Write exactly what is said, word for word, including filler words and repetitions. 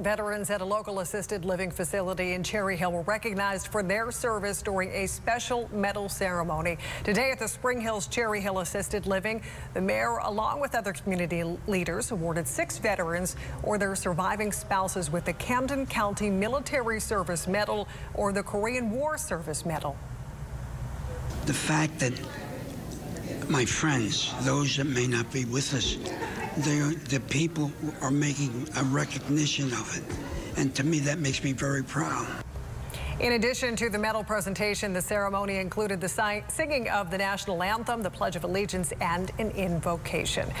Veterans at a local assisted living facility in Cherry Hill were recognized for their service during a special medal ceremony. Today at the Spring Hills Cherry Hill Assisted Living, the mayor, along with other community leaders, awarded six veterans or their surviving spouses with the Camden County Military Service Medal or the Korean War Service Medal. The fact that my friends, those that may not be with us, They, the people are making a recognition of it, and to me that makes me very proud. In addition to the medal presentation, the ceremony included the singing of the national anthem, the Pledge of Allegiance, and an invocation.